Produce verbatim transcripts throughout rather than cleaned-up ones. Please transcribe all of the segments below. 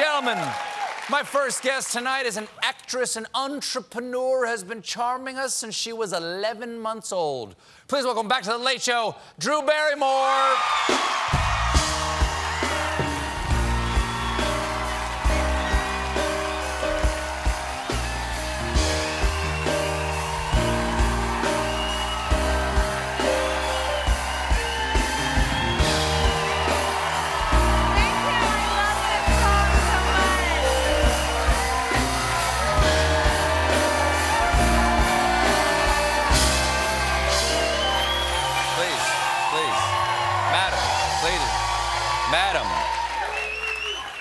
gentlemen, my first guest tonight is an actress and entrepreneur who has been charming us since she was eleven months old. Please welcome back to The Late Show, Drew Barrymore.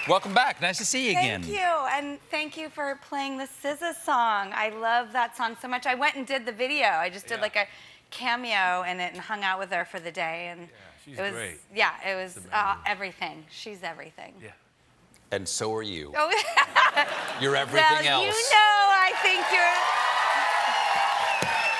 Welcome back. Nice to see you again. Thank you, and thank you for playing the S Z A song. I love that song so much. I went and did the video. I just did yeah. like a cameo in it and hung out with her for the day. And yeah, she's it was, great. Yeah, it was uh, everything. She's everything. Yeah. And so are you. Oh. You're everything well, else. You know, I think you're.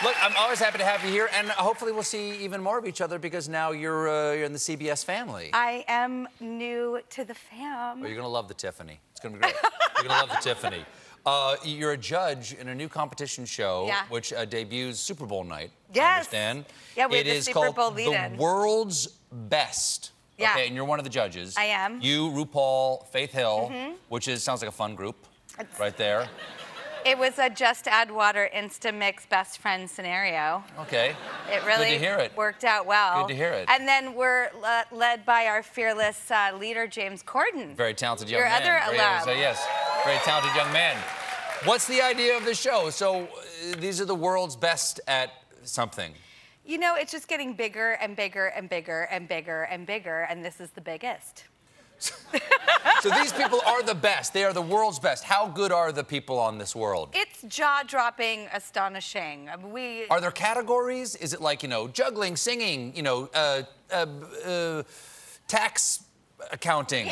Look, I'm always happy to have you here, and hopefully we'll see even more of each other because now you're, uh, you're in the C B S family. I am new to the fam. Oh, you're gonna love the Tiffany. It's gonna be great. You're gonna love the Tiffany. Uh, you're a judge in a new competition show, yeah. which uh, debuts Super Bowl night. Yes. I understand. Yeah, we have the Super Bowl lead-in. It is called The World's Best. Yeah. Okay, and you're one of the judges. I am. You, RuPaul, Faith Hill, mm-hmm. which is sounds like a fun group, it's right there. It was a just add water Insta mix best friend scenario. Okay. It really Good to hear it. worked out well. Good to hear it. And then we're le led by our fearless uh, leader, James Corden. Very talented young Your man. Your other alum. Very, uh, yes, very talented young man. What's the idea of the show? So uh, these are the world's best at something. You know, it's just getting bigger and bigger and bigger and bigger and bigger, and this is the biggest. So these people are the best. They are the world's best. How good are the people on this world? It's jaw-dropping, astonishing. We are there categories? Is it like you know, juggling, singing, you know, uh, uh, uh, tax accounting?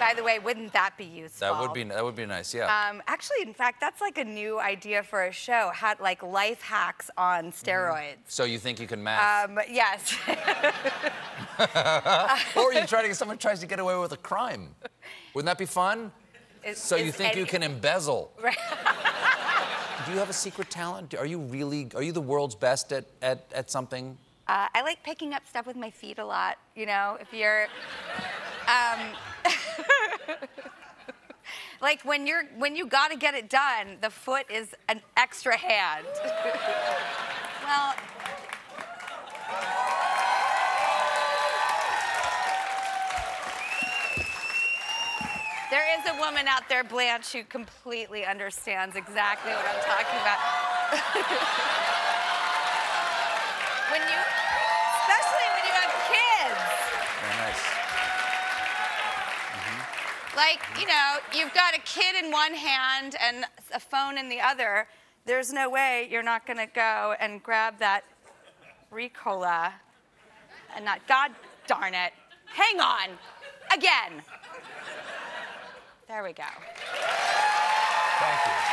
By the way, wouldn't that be useful? That would be that would be nice, yeah. Um, actually, in fact, that's like a new idea for a show. Had like life hacks on steroids. Mm-hmm. So you think you can math? Um, yes. Or you try to someone tries to get away with a crime. Wouldn't that be fun? Is, so is you think any... you can embezzle? Right. Do you have a secret talent? Are you really? Are you the world's best at at at something? Uh, I like picking up stuff with my feet a lot. You know, if you're. Um, like when you're when you gotta get it done, the foot is an extra hand. Well, there is a woman out there, Blanche, who completely understands exactly what I'm talking about. When you, especially when you have kids. Very nice. Like, you know, you've got a kid in one hand and a phone in the other. There's no way you're not gonna go and grab that Ricola and not, God darn it. Hang on, again. There we go. Thank you.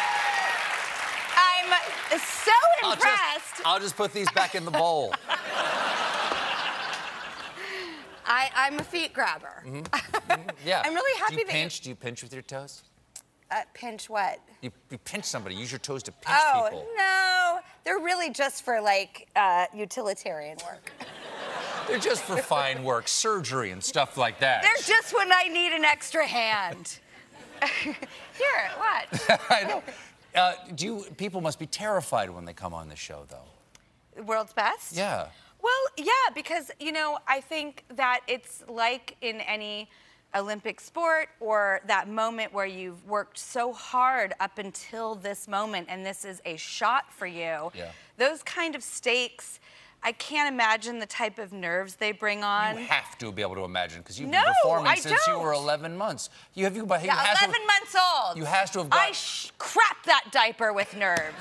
I'm so impressed. I'll just, I'll just put these back in the bowl. I, I'm a feet grabber. Mm-hmm. Yeah. I'm really happy that. Do you that pinch? You... Do you pinch with your toes? Uh, pinch what? You, you pinch somebody. Use your toes to pinch oh, people. Oh no, they're really just for like uh, utilitarian work. They're just for fine work, surgery and stuff like that. They're just when I need an extra hand. Here, what? I know. Uh, do you, people must be terrified when they come on the show, though. World's Best? Yeah. Well, yeah, because, you know, I think that it's like in any Olympic sport or that moment where you've worked so hard up until this moment and this is a shot for you. Yeah. Those kind of stakes, I can't imagine the type of nerves they bring on. You have to be able to imagine because you've no, been performing I since don't. you were eleven months. You have you, by, you yeah, has eleven to, months old. You have to have got... I sh crap that diaper with nerves.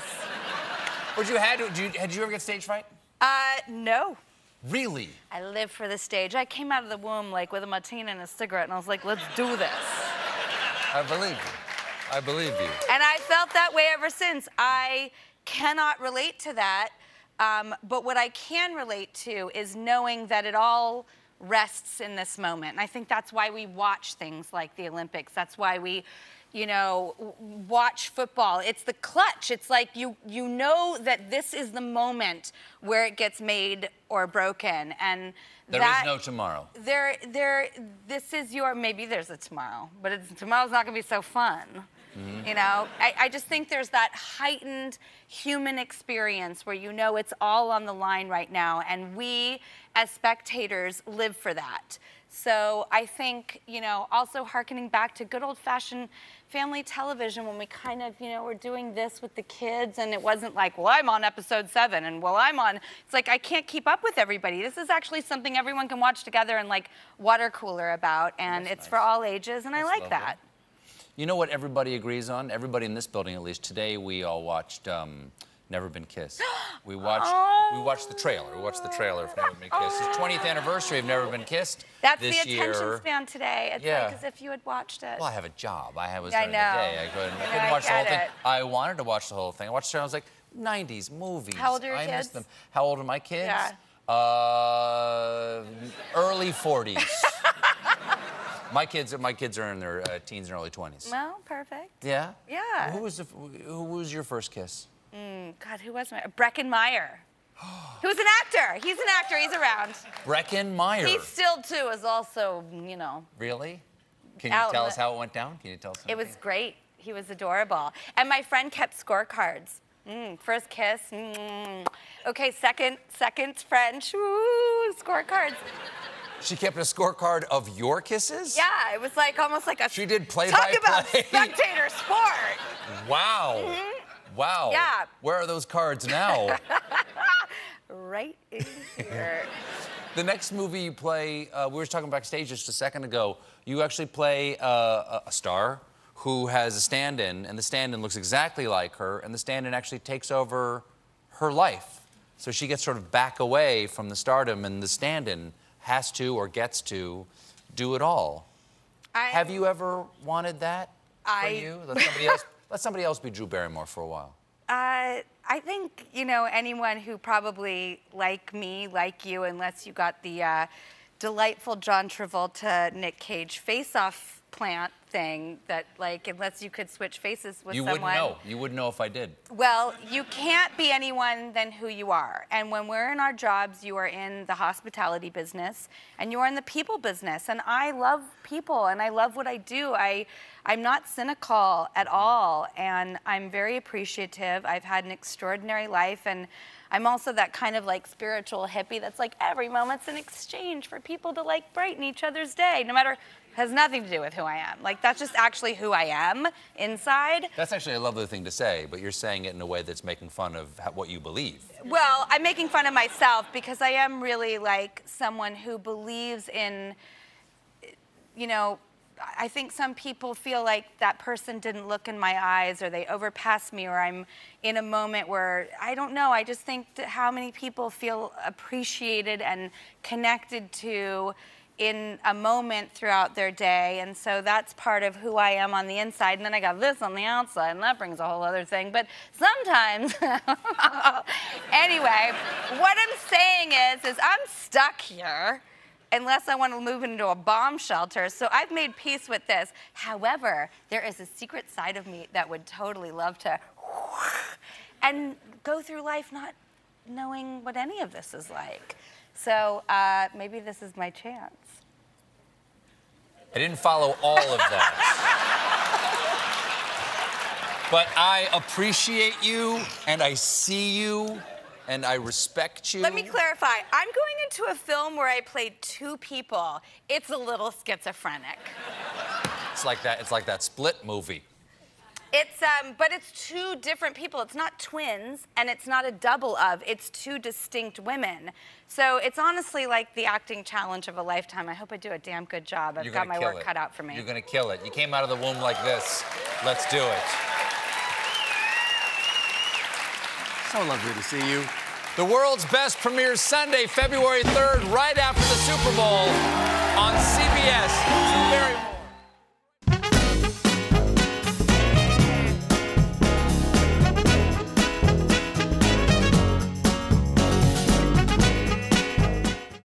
Would you had to? Did you, did you ever get stage fright? Uh, no. Really? I live for the stage. I came out of the womb, like, with a martini and a cigarette, and I was like, let's do this. I believe you. I believe you. And I felt that way ever since. I cannot relate to that, um, but what I can relate to is knowing that it all rests in this moment. And I think that's why we watch things like the Olympics. That's why we, you know, watch football. It's the clutch. It's like you, you know that this is the moment where it gets made or broken. And there that, is no tomorrow. There, there, this is your, maybe there's a tomorrow, but it's, tomorrow's not gonna be so fun. Mm-hmm. You know, I, I just think there's that heightened human experience where you know it's all on the line right now, and we as spectators live for that. So I think, you know, also hearkening back to good old-fashioned family television when we kind of, you know, were doing this with the kids, and it wasn't like, well, I'm on episode seven, and well, I'm on... It's like, I can't keep up with everybody. This is actually something everyone can watch together and, like, water cooler about, and it's nice for all ages, and that's I like lovely. That. You know what everybody agrees on? Everybody in this building, at least today, we all watched um, Never Been Kissed. We watched, oh. we watched the trailer. We watched the trailer of Never Been Kissed. Oh. It's the twentieth anniversary of Never Been Kissed. That's this the attention year. Span today. It's yeah. like as if you had watched it. Well, I have a job. I was during the day. I couldn't, I couldn't I watch the whole it. Thing. I wanted to watch the whole thing. I watched it. I was like, nineties movies. How old are your I kids? I missed them. How old are my kids? Yeah. Uh, early forties. My kids, my kids are in their uh, teens and early twenties. Well, perfect. Yeah. Yeah. Who was the, who was your first kiss? Mm, God, who was my? Brecken Meyer. Who's an actor? He's an actor. He's around. Brecken Meyer. He still too is also, you know. Really? Can you tell us how it went down? Can you tell us? It was great. He was adorable, and my friend kept scorecards. Mm, first kiss. Mm. Okay, second, second French. Ooh, scorecards. She kept a scorecard of your kisses? Yeah, it was like almost like a... She did play-by-play. Talk about spectator sport. Wow. Mm-hmm. Wow. Yeah. Where are those cards now? Right in here. The next movie you play, uh, we were talking backstage just a second ago, you actually play uh, a star who has a stand-in, and the stand-in looks exactly like her, and the stand-in actually takes over her life. So she gets sort of back away from the stardom, and the stand-in has to or gets to do it all. I, Have you ever wanted that I, for you? Let somebody, else, let somebody else be Drew Barrymore for a while. Uh, I think, you know, anyone who probably, like me, like you, unless you got the uh, delightful John Travolta, Nick Cage face-off plant thing that, like, unless you could switch faces with you someone... You wouldn't know. You wouldn't know if I did. Well, you can't be anyone than who you are. And when we're in our jobs, you are in the hospitality business, and you're in the people business. And I love people, and I love what I do. I, I'm not cynical at all, and I'm very appreciative. I've had an extraordinary life, and I'm also that kind of, like, spiritual hippie that's like, every moment's an exchange for people to, like, brighten each other's day, no matter... has nothing to do with who I am. Like, that's just actually who I am inside. That's actually a lovely thing to say, but you're saying it in a way that's making fun of what you believe. Well, I'm making fun of myself because I am really, like, someone who believes in, you know, I think some people feel like that person didn't look in my eyes or they overpassed me or I'm in a moment where, I don't know, I just think that how many people feel appreciated and connected to in a moment throughout their day, and so that's part of who I am on the inside, and then I got this on the outside, and that brings a whole other thing, but sometimes... Anyway, what I'm saying is, is I'm stuck here, unless I want to move into a bomb shelter, so I've made peace with this. However, there is a secret side of me that would totally love to... and go through life not knowing what any of this is like. So uh, maybe this is my chance. I didn't follow all of that. But I appreciate you, and I see you, and I respect you. Let me clarify. I'm going into a film where I played two people. It's a little schizophrenic. It's like that. It's like that Split movie. It's, um, but it's two different people. It's not twins, and it's not a double of. It's two distinct women. So it's honestly like the acting challenge of a lifetime. I hope I do a damn good job. I've got my work cut out for me. You're gonna kill it. You came out of the womb like this. Let's do it. So lovely to see you. The World's Best premieres Sunday, February third, right after the Super Bowl on C B S.